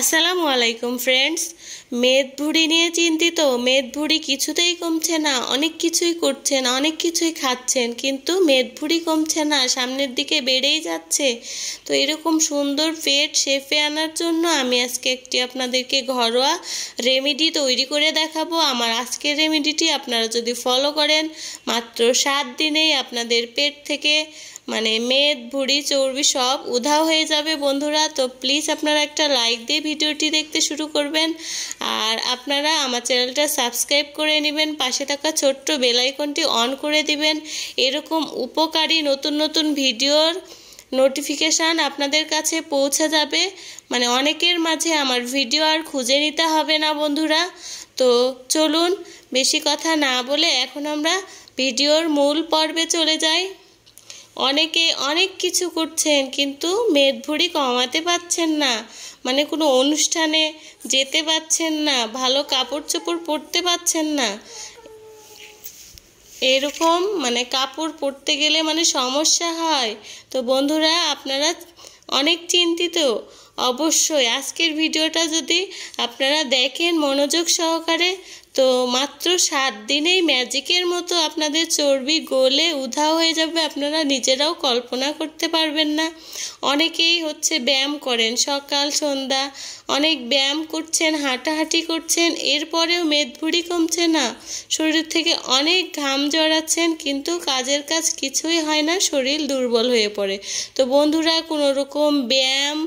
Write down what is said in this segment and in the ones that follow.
আসসালামু আলাইকুম ফ্রেন্ডস। মেদভুঁড়ি নিয়ে চিন্তিত? মেদভুঁড়ি কিছুতেই কমছে না, অনেক কিছুই করছেন, অনেক কিছুই খাচ্ছেন, কিন্তু মেদভুঁড়ি কমছে না, সামনের দিকে বেড়েই যাচ্ছে। তো এরকম সুন্দর পেট শেপে আনার জন্য আমি আজকে একটি আপনাদেরকে ঘরোয়া রেমেডি তৈরি করে দেখাবো। আমার আজকের রেমেডিটি আপনারা যদি ফলো করেন, মাত্র 7 দিনেই আপনাদের পেট থেকে মানে মেদ ভুঁড়ি চর্বি সব উধাও হয়ে যাবে বন্ধুরা। তো প্লিজ আপনারা একটা লাইক দিয়ে ভিডিওটি দেখতে শুরু করবেন, আর আপনারা আমার চ্যানেলটা সাবস্ক্রাইব করে নেবেন, পাশে থাকা ছোট্ট বেল আইকনটি অন করে দিবেন। এরকম উপকারী নতুন নতুন ভিডিওর নোটিফিকেশান আপনাদের কাছে পৌঁছে যাবে, মানে অনেকের মাঝে আমার ভিডিও আর খুঁজে নিতে হবে না বন্ধুরা। তো চলুন বেশি কথা না বলে এখন আমরা ভিডিওর মূল পর্বে চলে যাই। অনেকে অনেক কিছু করছেন কিন্তু মেদভুঁড়ি কমাতে পারছেন না, মানে কোনো অনুষ্ঠানে যেতে পারছেন না, ভালো কাপড় চোপড় পরতে পারছেন না, এরকম মানে কাপড় পরতে গেলে মানে সমস্যা হয়। তো বন্ধুরা আপনারা অনেক চিন্তিত, অবশ্যই আজকের ভিডিওটা যদি আপনারা দেখেন মনোযোগ সহকারে, তো মাত্র 7 দিনেই ম্যাজিকের মতো আপনাদের চর্বি গলে উধাও হয়ে যাবে, আপনারা নিজেরাও কল্পনা করতে পারবেন না। অনেকেই হচ্ছে ব্যায়াম করেন, সকাল সন্ধ্যা অনেক ব্যায়াম করছেন, হাঁটাহাঁটি করছেন, এরপরেও মেদভুঁড়ি কমছে না, শরীর থেকে অনেক ঘাম জড়াচ্ছেন কিন্তু কাজের কাজ কিছুই হয় না, শরীর দুর্বল হয়ে পড়ে। তো বন্ধুরা কোনো রকম ব্যায়াম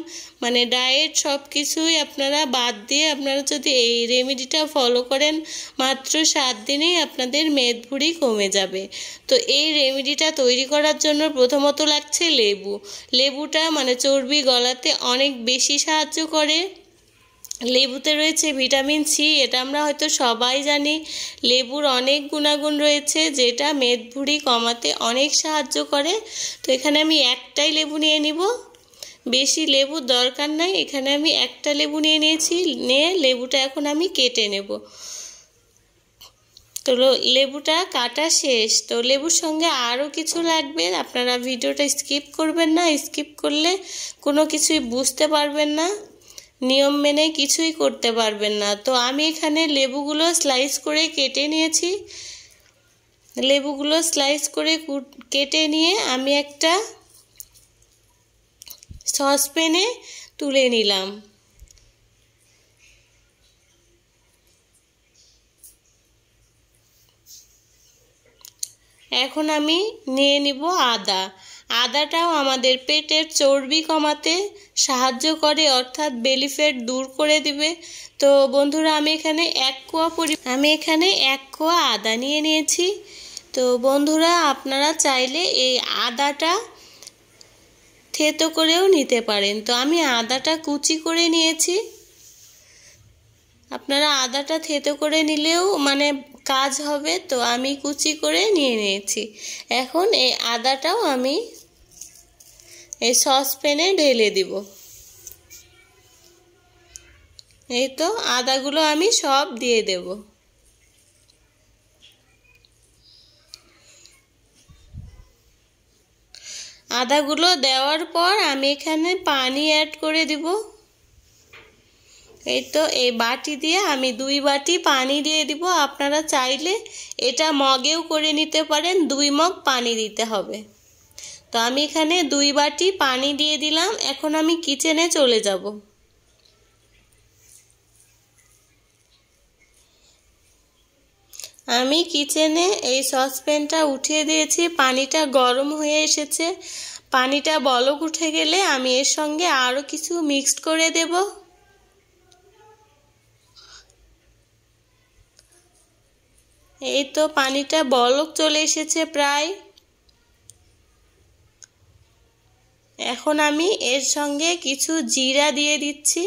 মানে ডায়েট সব কিছুই আপনারা বাদ দিয়ে আপনারা যদি এই রেমেডিটা ফলো করেন, মাত্র 7 দিনেই আপনাদের মেদভুঁড়ি কমে যাবে। তো এই রেমেডিটা তৈরি করার জন্য প্রথমত লাগছে লেবু। লেবুটা মানে চর্বি গলাতে অনেক বেশি সাহায্য করে। লেবুতে রয়েছে ভিটামিন সি, এটা আমরা হয়তো সবাই জানি। লেবুর অনেক গুণাগুণ রয়েছে যেটা মেদভুঁড়ি কমাতে অনেক সাহায্য করে। তো এখানে আমি একটাই লেবু নিয়ে নিব, বেশি লেবুর দরকার নাই। এখানে আমি একটা লেবু নিয়ে নিয়েছি, নিয়ে লেবুটা এখন আমি কেটে নেব। তো লেবুটা কাটা শেষ। তো লেবুর সঙ্গে আরও কিছু লাগবে, আপনারা ভিডিওটা স্কিপ করবেন না, স্কিপ করলে কোনো কিছুই বুঝতে পারবেন না, নিয়ম মেনে কিছুই করতে পারবেন না। তো আমি এখানে লেবুগুলো স্লাইস করে কেটে নিয়েছি। লেবুগুলো স্লাইস করে কেটে নিয়ে আমি একটা সসপ্যানে তুলে নিলাম। এখন আমি নিয়ে নিব আদা। আদাটাও আমাদের পেটের চর্বি কমাতে সাহায্য করে, অর্থাৎ বেলি ফ্যাট দূর করে দিবে। তো বন্ধুরা আমি এখানে এক কোয়া আদা নিয়ে নিয়েছি। তো বন্ধুরা আপনারা চাইলে এই আদাটা থেতো করেও নিতে পারেন। তো আমি আদাটা কুচি করে নিয়েছি, আপনারা আদাটা থেতো করে নিলেও মানে কাজ হবে। তো আমি কুচি করে নিয়ে নিয়েছি। এখন এই আদাটাও আমি এই সসপ্যানে ঢেলে দিব। এই তো আদাগুলো আমি সব দিয়ে দেব। আদাগুলো দেওয়ার পর আমি এখানে পানি অ্যাড করে দিব। এই তো এই বাটি দিয়ে আমি 2 বাটি পানি দিয়ে দিব। আপনারা চাইলে এটা মগেও করে নিতে পারেন, 2 মগ পানি দিতে হবে। তো আমি এখানে 2 বাটি পানি দিয়ে দিলাম। এখন আমি কিচেনে চলে যাব। আমি কিচেনে এই সসপ্যানটা উঠিয়ে দিয়েছি, পানিটা গরম হয়ে এসেছে। পানিটা বলক উঠে গেলে আমি এর সঙ্গে আরও কিছু মিক্সড করে দেব। এই তো পানিটা বলক চলে এসেছে প্রায়। এখন আমি এর সঙ্গে কিছু জিরা দিয়ে দিচ্ছি।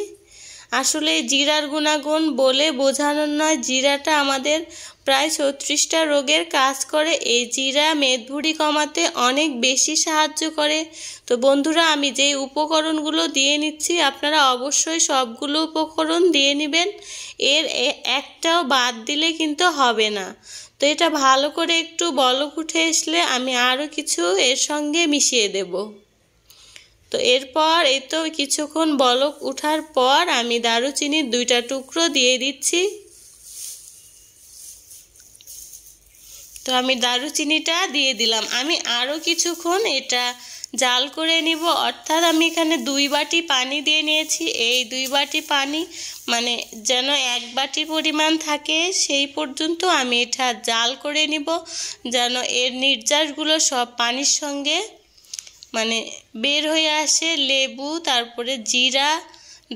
আসলে জিরার গুণাগুণ বলে বোঝানোর নয়, জিরাটা আমাদের প্রায় 36টা রোগের কাজ করে। এই জিরা মেদভুঁড়ি কমাতে অনেক বেশি সাহায্য করে। তো বন্ধুরা আমি যে উপকরণগুলো দিয়ে নিচ্ছি, আপনারা অবশ্যই সবগুলো উপকরণ দিয়ে নেবেন, এর একটাও বাদ দিলে কিন্তু হবে না। তো এটা ভালো করে একটু বলক উঠে আসলে আমি আরও কিছু এর সঙ্গে মিশিয়ে দেব। तो एरपर ए तो किछुक्षण बलक उठार पर आमी दारुचिनी दुईटा टुकरो दिए दिच्छी। तो आमी दारुचिनीटा दिए दिलाम। आमी आरो किछुक्षण एटा जाल करे निब। अर्थात आमी एखाने दुई बाटी पानी दिए निएछी। एई दुई बाटी पानी माने जेन एक बाटी परिमाण थाके सेई पर्यन्त आमी एटा जाल करे निब, जेन एर निर्जासगुलो सब पानिर संगे माने बेर होये आसे। लेबू, तारपरे जीरा,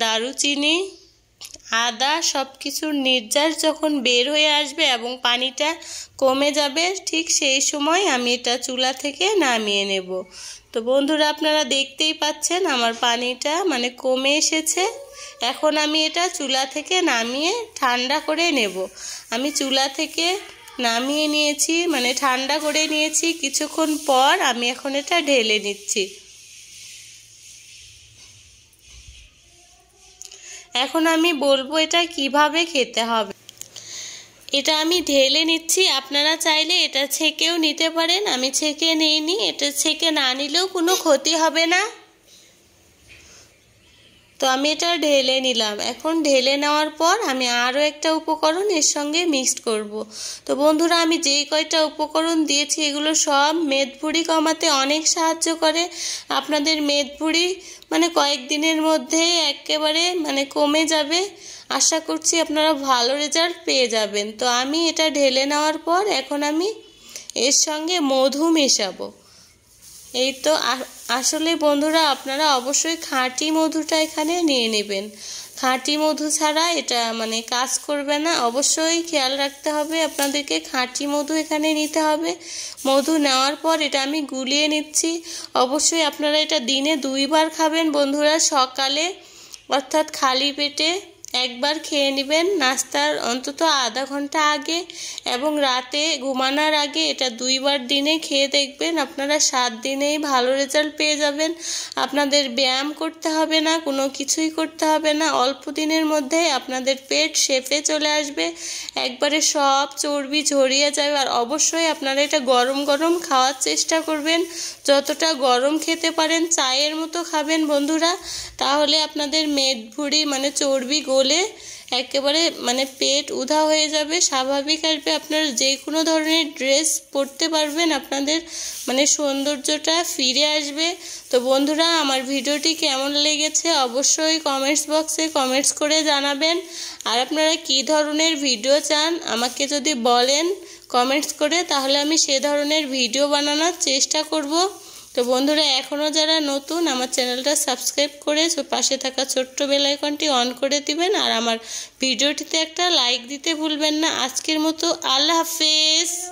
दारुचिनी, आदा सबकिछुर निर्जास जखन बेर होये आसबे एबं पानीटा कमे जाबे ठीक सेई समय आमी एटा चूला थेके नामिये नेब। तो बंधुरा आपनारा देखतेई पाच्छेन आमार पानीटा माने कमे एसेछे। एखन आमी एटा चूला थेके नामिये ठांडा करे नेब। आमी चूला थेके नामिये निएछि माने ঠান্ডা করে নিয়েছি। কিছুক্ষণ পর আমি এখন এটা ঢেলে নিচ্ছি। এখন আমি বলবো এটা কিভাবে খেতে হবে। এটা আমি ঢেলে নিচ্ছি, আপনারা চাইলে এটা ছেঁকেও নিতে পারেন। আমি ছেঁকে নেইনি, এটা ছেঁকে না নিলেও কোনো ক্ষতি হবে না। तो आमी एटा ढेले निलाम। एखन ढेले नेওয়ার पर आमी आरो एकटा उपकरण एर संगे मिक्सड करब। तो बंधुरा आमी जे कयटा उपकरण दिएछि एगुलो सब मेदभुड़ी कमाते अनेक साहाज्य करे। आपनादेर मेदभुड़ी माने कयेक दिनेर मध्ये एकेबारे माने कमे जाबे। आशा करछि आपनारा भालो रेजाल्ट पेये जाबेन। तो आमी एटा ढेले नेওয়ার पर एखन आमी एर संगे मधु मेशाबो। এই তো আসলে বন্ধুরা আপনারা অবশ্যই খাঁটি মধুটা এখানে নিয়ে নেবেন। খাঁটি মধু ছাড়া এটা মানে কাজ করবে না। অবশ্যই খেয়াল রাখতে হবে আপনাদেরকে, খাঁটি মধু এখানে নিতে হবে। মধু নেওয়ার পর এটা আমি গুলিয়ে নিচ্ছি। অবশ্যই আপনারা এটা দিনে দুইবার খাবেন বন্ধুরা। সকালে অর্থাৎ খালি পেটে একবার খেয়ে নেবেন নাস্তার অন্তত আধা ঘন্টা আগে, এবং রাতে ঘুমানোর আগে এটা দুইবার দিনে খেয়ে দেখবেন। আপনারা 7 দিনেই ভালো রেজাল্ট পেয়ে যাবেন। আপনাদের ব্যায়াম করতে হবে না, কোনো কিছুই করতে হবে না। অল্প দিনের মধ্যে আপনাদের পেট শেপে চলে আসবে, একবারে সব চর্বি ঝরিয়ে যাবে। আর অবশ্যই আপনারা এটা গরম গরম খাওয়ার চেষ্টা করবেন, যতটা গরম খেতে পারেন চায়ের মতো খাবেন বন্ধুরা। তাহলে আপনাদের মেদভুঁড়ি মানে চর্বি बोले एकेबारे माने पेट उधा हो जाए। स्वाभाविक आपनारा जे कोनो धरनेर ड्रेस पड़ते पारबेन, आपनादेर माने सौंदर्यटा फिरे आसबे। तो बंधुरा आमार भिडियोटी केमन लेगेछे अवश्यई कमेंट्स बक्से कमेंट्स करे जानाबेन। आर आपनारा कि धरनेर भिडियो चान आमाके जदि बोलेन कमेंट्स करे, ताहले आमी सेई धरनेर भिडियो बानानोर चेष्टा करब। তো বন্ধুরা এখনও যারা নতুন আমার চ্যানেলটা সাবস্ক্রাইব করে পাশে থাকা ছোট্ট বেল আইকনটি অন করে দিবেন। আর আমার ভিডিওটিতে একটা লাইক দিতে ভুলবেন না। আজকের মতো আল্লাহ হাফেজ।